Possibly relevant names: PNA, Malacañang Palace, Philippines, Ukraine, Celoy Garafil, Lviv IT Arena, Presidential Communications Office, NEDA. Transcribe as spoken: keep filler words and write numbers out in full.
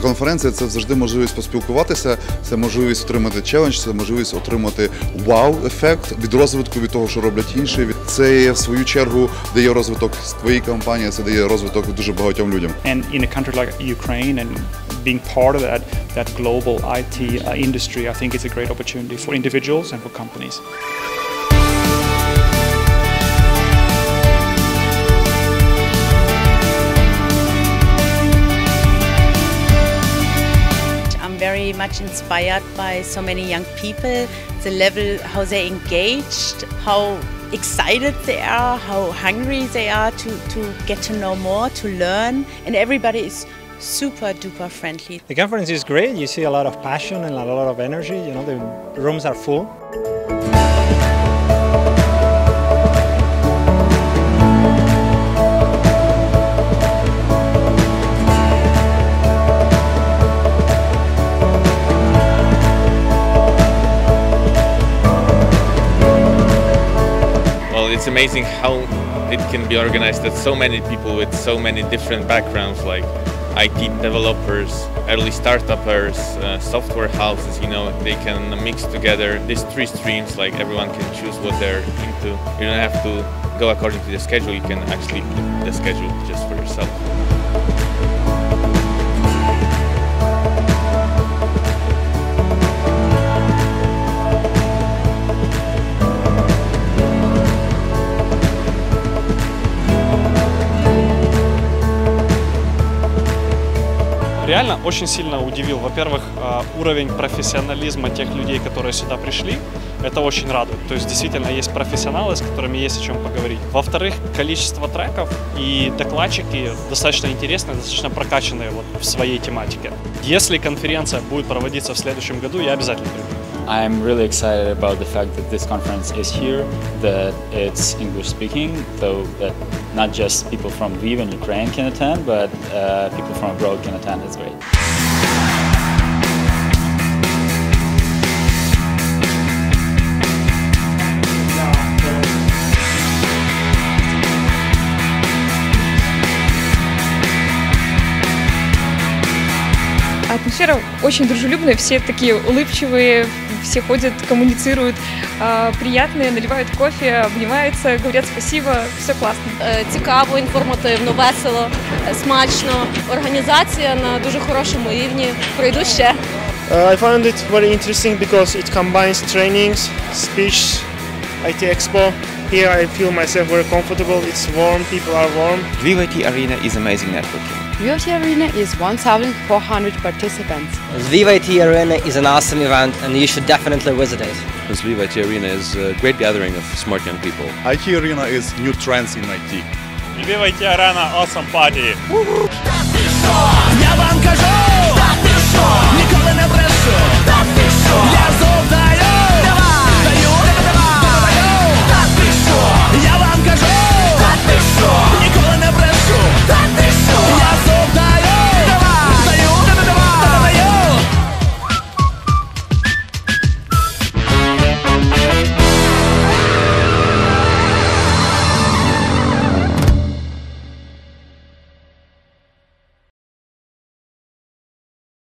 Такі конференції – це завжди можливість поспілкуватися, це можливість отримати челендж, це можливість отримати вау-ефект від розвитку, від того, що роблять інші. Це, в свою чергу, дає розвиток твоїй компанії, це дає розвиток дуже багатьом людям. And in a country like Ukraine and being part of that, that global I T industry, I think it's a great opportunity for individuals and for companies. Very much inspired by so many young people, the level how they're engaged, how excited they are, how hungry they are to, to get to know more, to learn, and everybody is super duper friendly. The conference is great, you see a lot of passion and a lot of energy, you know, the rooms are full. It's amazing how it can be organized that so many people with so many different backgrounds, like I T developers, early startuppers, uh, software houses, you know, they can mix together these three streams, like everyone can choose what they're into. You don't have to go according to the schedule, you can actually put the schedule just for yourself. Реально очень сильно удивил, во-первых, уровень профессионализма тех людей, которые сюда пришли, это очень радует, то есть действительно есть профессионалы, с которыми есть о чем поговорить. Во-вторых, количество треков и докладчики достаточно интересные, достаточно прокачанные вот в своей тематике. Если конференция будет проводиться в следующем году, я обязательно приду. I'm really excited about the fact that this conference is here, that it's English-speaking, so that not just people from Lviv and Ukraine can attend, but uh, people from abroad can attend. It's great. Атмосфера очень дружелюбная, все такие улыбчивые, все ходят, коммуницируют, приятные, наливают кофе, обнимаются, говорят спасибо, все классно. Цікаво, інформативно, весело, смачно. Організація на дуже хорошому рівні. Прийду ще. I found it very interesting because it combines trainings, speech, I T Expo. Here I feel myself very comfortable, it's warm, people are warm. Lviv I T Arena is amazing networking. Lviv I T Arena is one thousand four hundred participants. Lviv I T Arena is an awesome event and you should definitely visit it. Lviv I T Arena is a great gathering of smart young people. I T Arena is new trends in I T. Lviv I T Arena, awesome party!